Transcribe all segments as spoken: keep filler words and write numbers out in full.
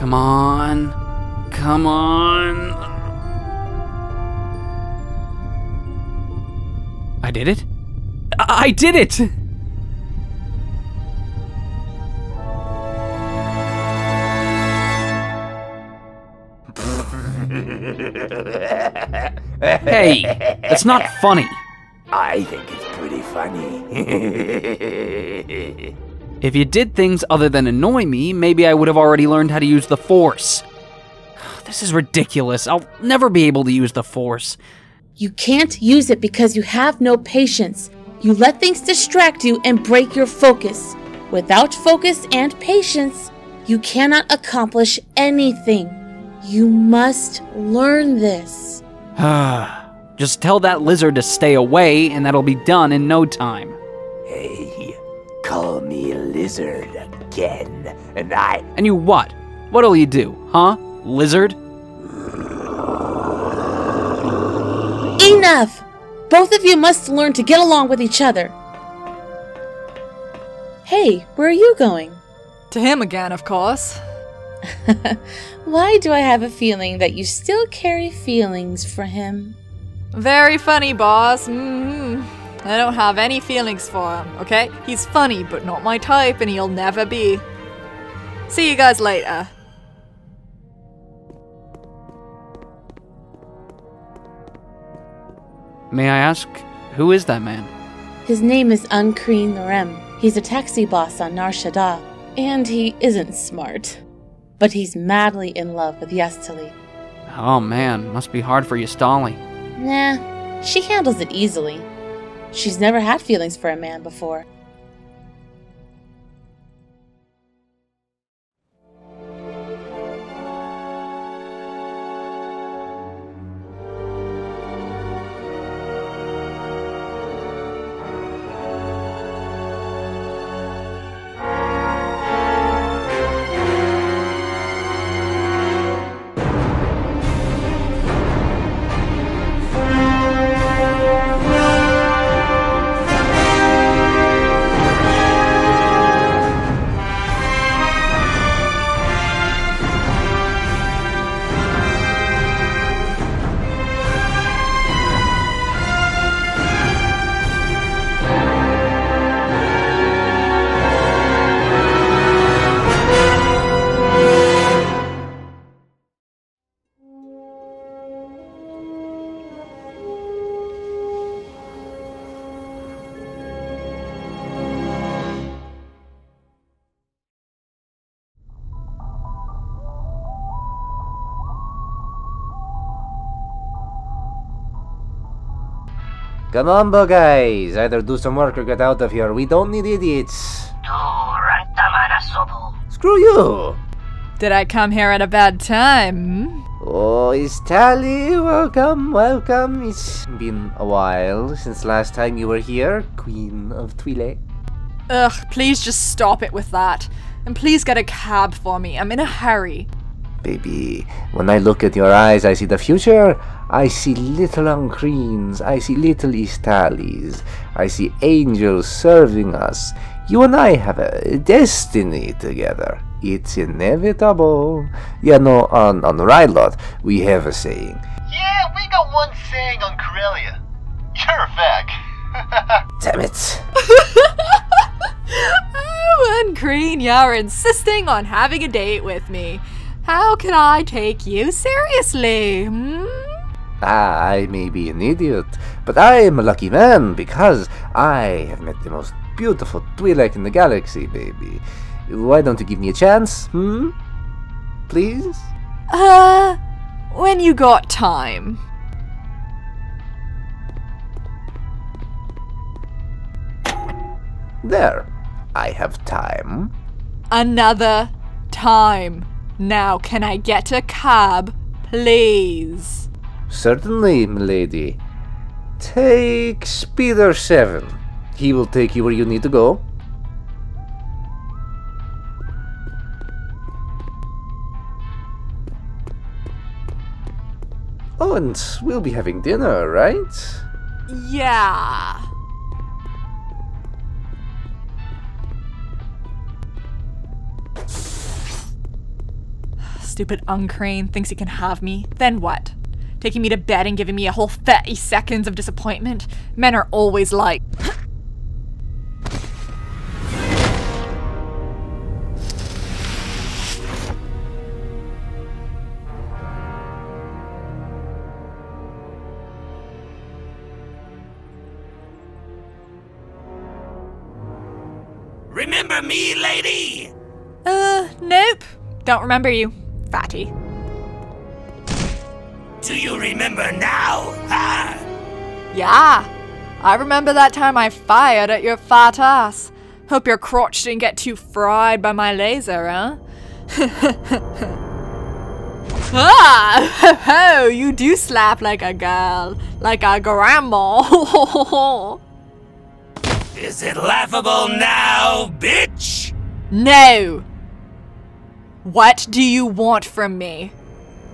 Come on. Come on. I did it. I, I did it. Hey, that's not funny. I think it's pretty funny. If you did things other than annoy me, maybe I would have already learned how to use the Force. This is ridiculous. I'll never be able to use the Force. You can't use it because you have no patience. You let things distract you and break your focus. Without focus and patience, you cannot accomplish anything. You must learn this. Just tell that lizard to stay away, and that'll be done in no time. Hey, call me lizard again, and I... And you what? What'll you do, huh, lizard? Enough! Both of you must learn to get along with each other. Hey, where are you going? To him again, of course. Why do I have a feeling that you still carry feelings for him? Very funny, boss. Mm-hmm. I don't have any feelings for him, okay? He's funny, but not my type, and he'll never be. See you guys later. May I ask, who is that man? His name is Uncreen Norem. He's a taxi boss on Nar Shaddaa, and he isn't smart. But he's madly in love with Ys'tali. Oh man, must be hard for Ys'tali. Nah, she handles it easily. She's never had feelings for a man before. Come on, bug eyes. Either do some work or get out of here. We don't need idiots. Screw you! Did I come here at a bad time? Oh, Ys'tali, welcome, welcome. It's been a while since last time you were here, Queen of Twi'lek. Ugh, please just stop it with that. And please get a cab for me. I'm in a hurry. Baby, when I look at your eyes, I see the future. I see little Uncreens. I see little Ys'talis. I see angels serving us. You and I have a destiny together. It's inevitable. You know, on, on Ryloth, we have a saying. Yeah, we got one saying on Corellia. You're a vag. Damn it. Oh, Uncreen, you're insisting on having a date with me. How can I take you seriously? Hmm? Ah, I may be an idiot, but I am a lucky man because I have met the most beautiful Twi'lek in the galaxy, baby. Why don't you give me a chance, hmm? Please? Uh, when you got time. There. I have time. Another time. Now, can I get a cab, please? Certainly, milady. Take Speeder Seven. He will take you where you need to go. Oh, and we'll be having dinner, right? Yeah. stupid Uncreen thinks he can have me, then what? Taking me to bed and giving me a whole thirty seconds of disappointment? Men are always like... Remember me, lady? Uh, nope. Don't remember you, fatty. Do you remember now, huh? Yeah. I remember that time I fired at your fat ass. Hope your crotch didn't get too fried by my laser, huh? Ah! You do slap like a girl. Like a grandma. Is it laughable now, bitch? No. What do you want from me?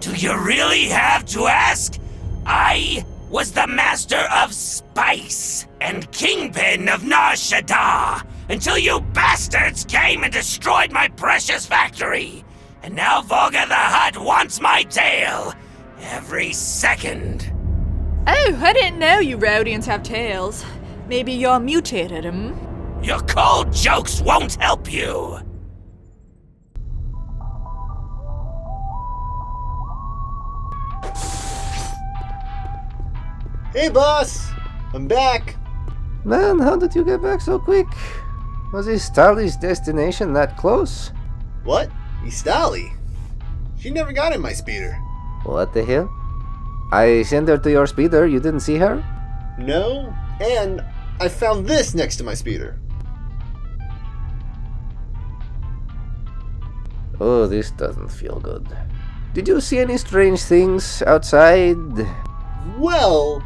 Do you really have to ask? I was the master of spice and kingpin of Nar Shaddaa until you bastards came and destroyed my precious factory. And now Volga the Hutt wants my tail every second. Oh, I didn't know you Rodians have tails. Maybe you're mutated, hmm? Your cold jokes won't help you! Hey, boss! I'm back! Man, how did you get back so quick? Was Ys'tali's destination that close? What? Ys'tali? She never got in my speeder. What the hell? I sent her to your speeder, you didn't see her? No, and... I found this next to my speeder. Oh, this doesn't feel good. Did you see any strange things outside? Well,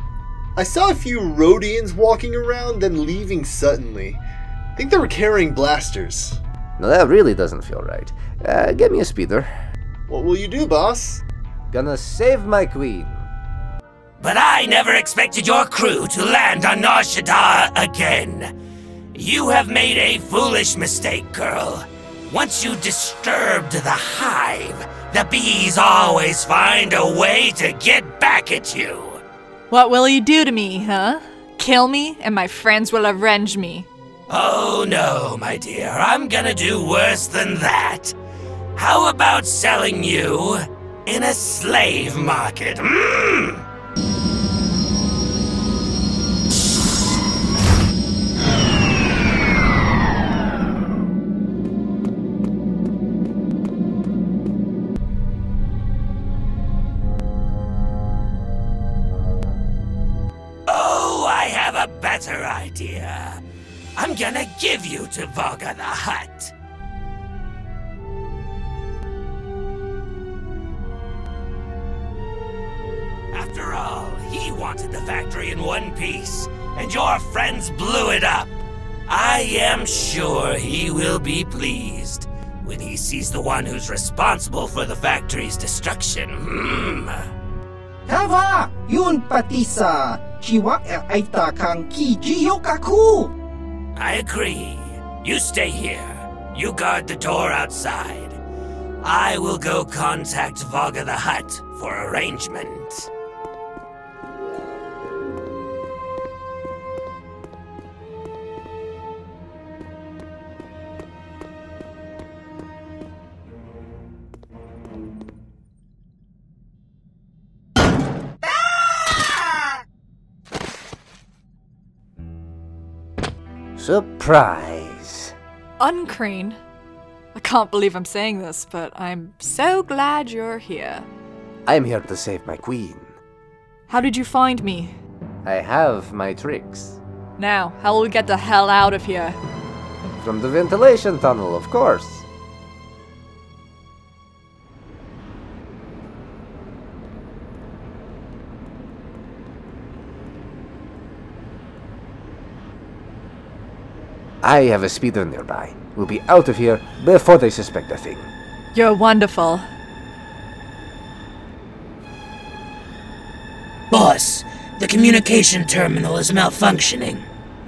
I saw a few Rodians walking around, then leaving suddenly. I think they were carrying blasters. No, that really doesn't feel right. Uh, get me a speeder. What will you do, boss? Gonna save my queen. But I never expected your crew to land on Nar Shaddaa again. You have made a foolish mistake, girl. Once you disturbed the hive, the bees always find a way to get back at you. What will you do to me, huh? Kill me, and my friends will avenge me. Oh no, my dear. I'm gonna do worse than that. How about selling you in a slave market? Mm. Idea. I'm gonna give you to Vaga the Hutt. After all, he wanted the factory in one piece, and your friends blew it up. I am sure he will be pleased when he sees the one who's responsible for the factory's destruction. Mm. Tava, yun patisa, chiwa aita kanki jiyokaku. I agree. You stay here. You guard the door outside. I will go contact Vaga the Hutt for arrangement. Surprise! Uncreen? I can't believe I'm saying this, but I'm so glad you're here. I'm here to save my queen. How did you find me? I have my tricks. Now, how will we get the hell out of here? From the ventilation tunnel, of course. I have a speeder nearby. We'll be out of here before they suspect a thing. You're wonderful. Boss, the communication terminal is malfunctioning.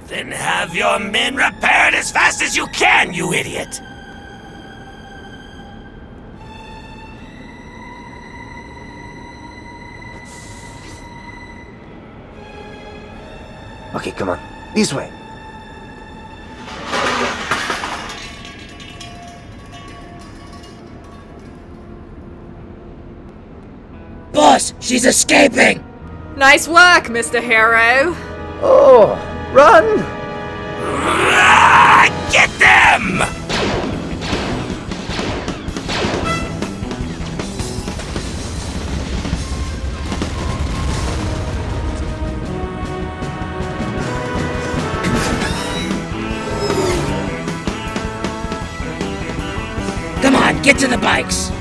Then have your men repair it as fast as you can, you idiot! Okay, come on. This way. Boss, she's escaping! Nice work, Mister Hero. Oh, run! Get them! Come on, get to the bikes!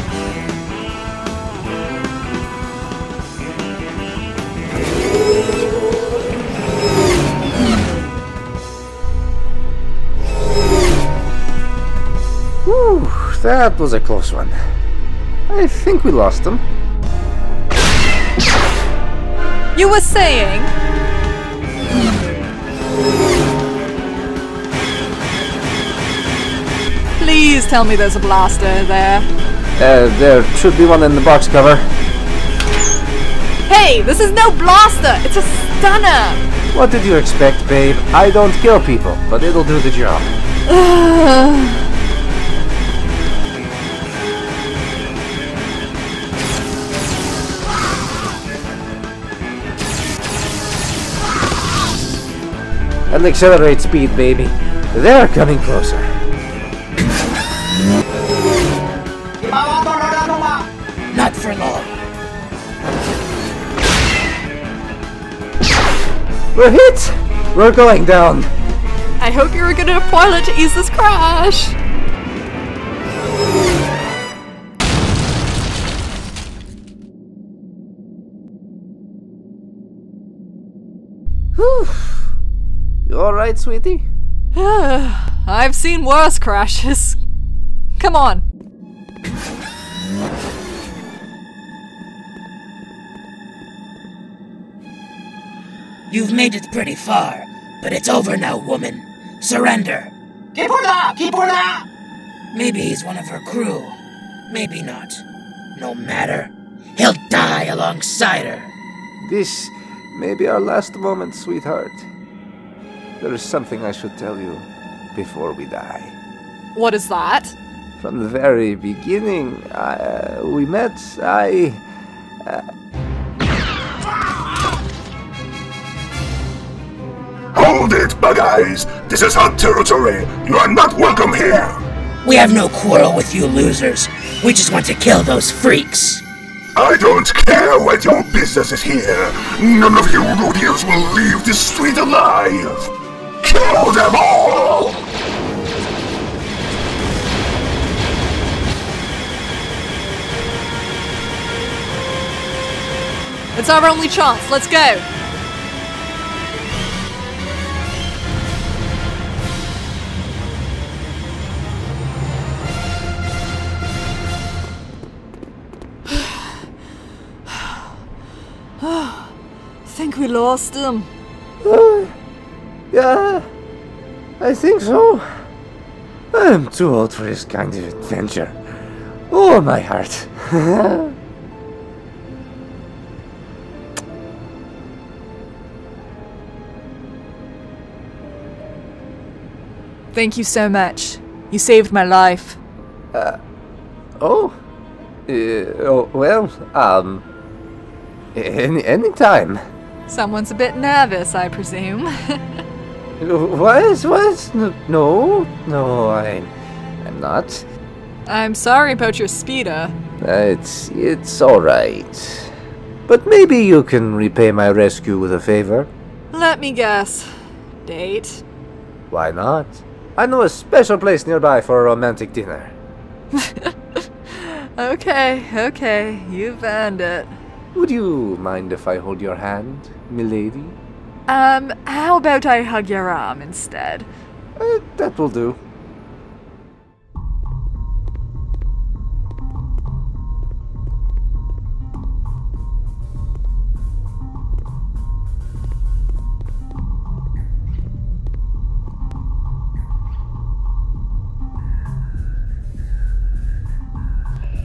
That was a close one. I think we lost them. You were saying? Please tell me there's a blaster there. Uh, there should be one in the box cover. Hey, this is no blaster! It's a stunner! What did you expect, babe? I don't kill people, but it'll do the job. Uh... And accelerate speed, baby. They're coming closer. Not for long. We're hit! We're going down. I hope you're a good spoiler to ease this crash. Whew. Alright, sweetie? I've seen worse crashes. Come on. You've made it pretty far, but it's over now, woman. Surrender. Kipula! Kipula! Maybe he's one of her crew. Maybe not. No matter. He'll die alongside her. This may be our last moment, sweetheart. There is something I should tell you before we die. What is that? From the very beginning, I, uh, we met, I... Uh... Hold it, bug eyes! This is hot territory! You are not welcome here! We have no quarrel with you losers. We just want to kill those freaks. I don't care what your business is here. None of you Rodians will leave this street alive. Kill them all! It's our only chance. Let's go. I think we lost them. Yeah, I think so. I'm too old for this kind of adventure. Oh, my heart. Thank you so much. You saved my life. Uh, oh? Uh, oh, well, um... Any, any time. Someone's a bit nervous, I presume. What? What? No, no, I, I'm not. I'm sorry about your speeder. It's, it's all right. But maybe you can repay my rescue with a favor. Let me guess. Date? Why not? I know a special place nearby for a romantic dinner. Okay, okay, you've earned it. Would you mind if I hold your hand, milady? Um, how about I hug your arm instead? Uh, that will do.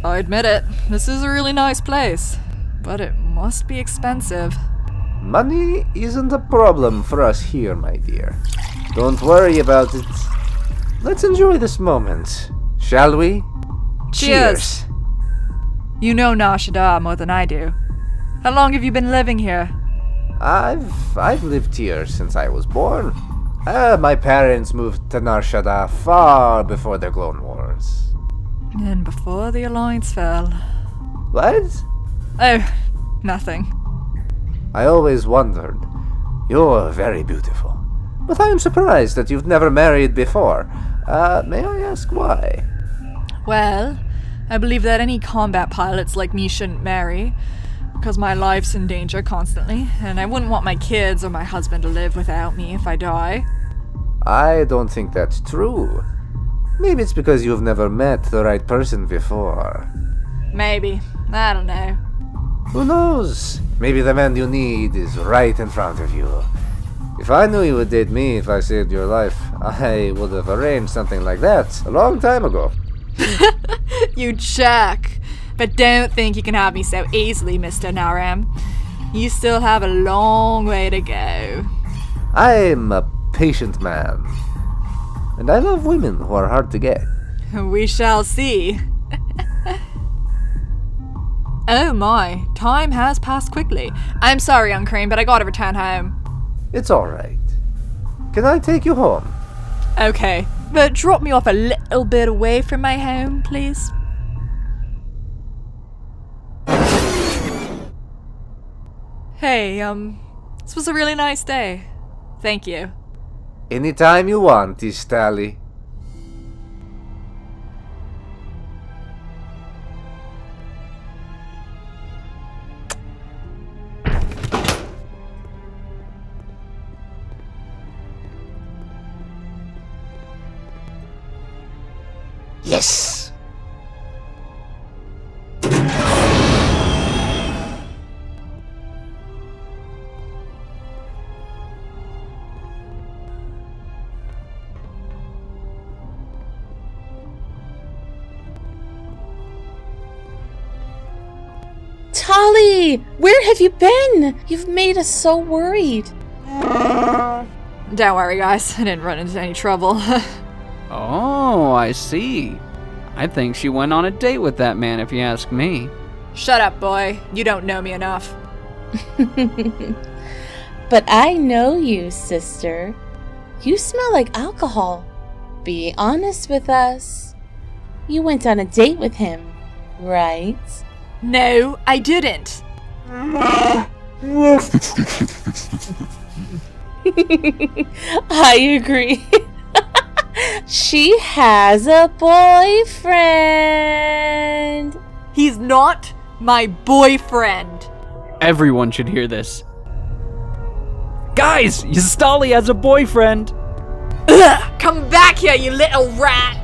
I admit it, this is a really nice place, but it must be expensive. Money isn't a problem for us here, my dear. Don't worry about it. Let's enjoy this moment, shall we? Cheers! Cheers. You know Nar Shaddaa more than I do. How long have you been living here? I've I've lived here since I was born. Uh, my parents moved to Nar Shaddaa far before the Clone Wars. And before the Alliance fell. What? Oh, nothing. I always wondered. You're very beautiful. But I am surprised that you've never married before. Uh, may I ask why? Well, I believe that any combat pilots like me shouldn't marry, because my life's in danger constantly, and I wouldn't want my kids or my husband to live without me if I die. I don't think that's true. Maybe it's because you've never met the right person before. Maybe. I don't know. Who knows? Maybe the man you need is right in front of you. If I knew you would date me if I saved your life, I would have arranged something like that a long time ago. You jerk! But don't think you can have me so easily, Mister Norem. You still have a long way to go. I'm a patient man. And I love women who are hard to get. We shall see. Oh my, time has passed quickly. I'm sorry, Uncreen, but I gotta return home. It's alright. Can I take you home? Okay, but drop me off a little bit away from my home, please. Hey, um, this was a really nice day. Thank you. Anytime you want, Ys'tali. Yes! Holly, where have you been? You've made us so worried. Don't worry, guys. I didn't run into any trouble. Oh, I see. I think she went on a date with that man, if you ask me. Shut up, boy. You don't know me enough. But I know you, sister. You smell like alcohol. Be honest with us. You went on a date with him, right? No, I didn't. I agree. She has a boyfriend. He's not my boyfriend. Everyone should hear this. Guys, Ys'tali has a boyfriend. Ugh, come back here, you little rat.